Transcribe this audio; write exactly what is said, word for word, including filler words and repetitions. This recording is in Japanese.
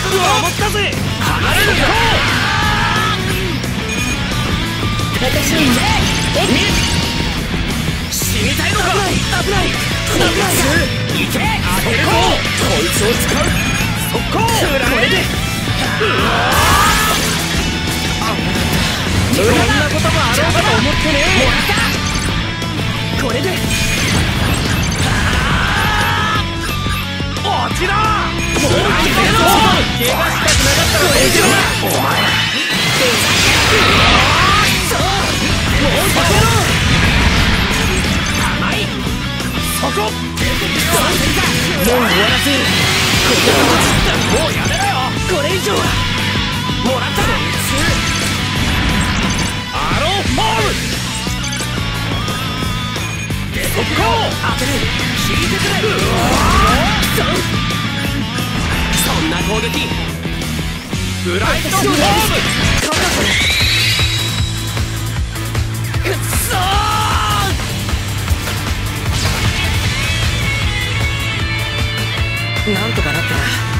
守ったぜ。離れるか。私に死にたいのか。危ない危ない。行け。当てるぞ。こいつを使う。速攻。これで。そんなこともあろうかと思ってね。もらった。これで。落ちろ！もう逃げろ！怪我したくなかったら逃げろ！お前！もう避けろ！甘い！そこ！もう終わらせる！ここを落ちたらもうやめろよ！これ以上は！もらった！アローフォール！そこ！当てる！引いてくれ！うわ！そんな攻撃ブライトフォームくっそーなんとかなったな。